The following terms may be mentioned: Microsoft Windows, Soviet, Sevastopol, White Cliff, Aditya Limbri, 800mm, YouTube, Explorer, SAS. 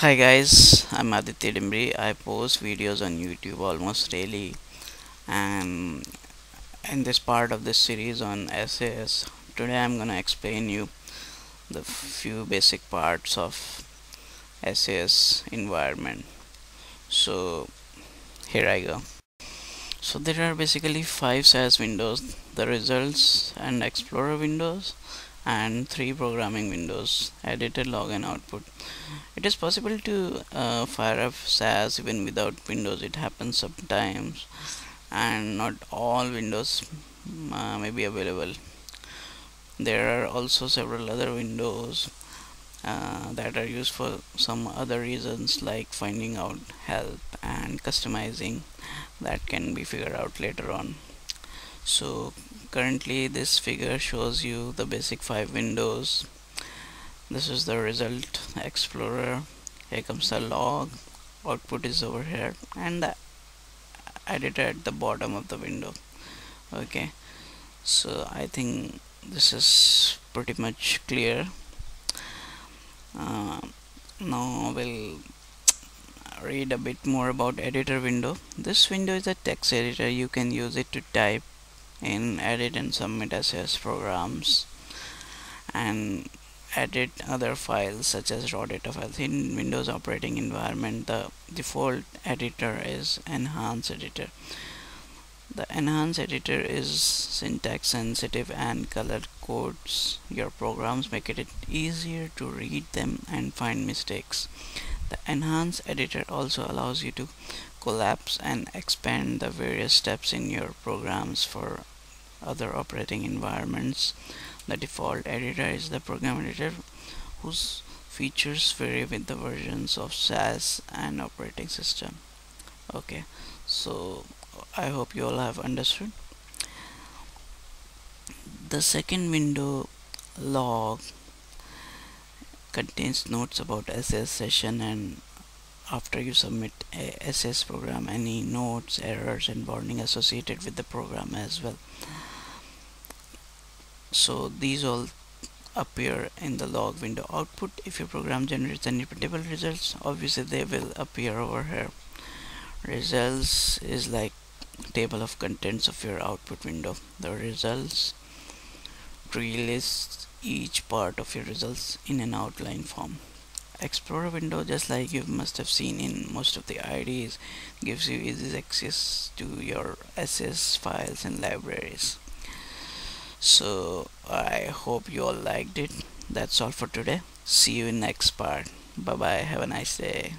Hi guys, I'm Aditya Limbri. I post videos on YouTube almost daily, and in this part of this series on SAS, today I'm gonna explain you the few basic parts of SAS environment. So here I go. So there are basically 5 SAS windows: the results and explorer windows, and 3 programming windows: editor, log, and output. It is possible to fire up SAS even without Windows. It happens sometimes, and not all windows may be available. There are also several other windows that are used for some other reasons, like finding out help and customizing, that can be figured out later on. So currently this figure shows you the basic 5 windows. This is the result explorer, here comes the log, output is over here, and the editor at the bottom of the window. Okay, so I think this is pretty much clear. Now we'll read a bit more about editor window. This window is a text editor. You can use it to type in, edit, and submit SAS programs, and edit other files such as raw data files. In Windows operating environment, the default editor is enhanced editor. The enhanced editor is syntax sensitive and color codes your programs, making it easier to read them and find mistakes. The enhanced editor also allows you to collapse and expand the various steps in your programs for other operating environments. The default editor is the program editor, whose features vary with the versions of SAS and operating system. Okay, so I hope you all have understood. The second window, log, contains notes about SAS session, and after you submit a SAS program, any notes, errors, and warning associated with the program as well. So these all appear in the log window. Output, if your program generates any printable results, obviously they will appear over here. Results is like table of contents of your output window. The results tree lists each part of your results in an outline form. Explorer window, just like you must have seen in most of the IDs, gives you easy access to your SAS files and libraries. So I hope you all liked it. That's all for today. See you in next part. Bye bye. Have a nice day.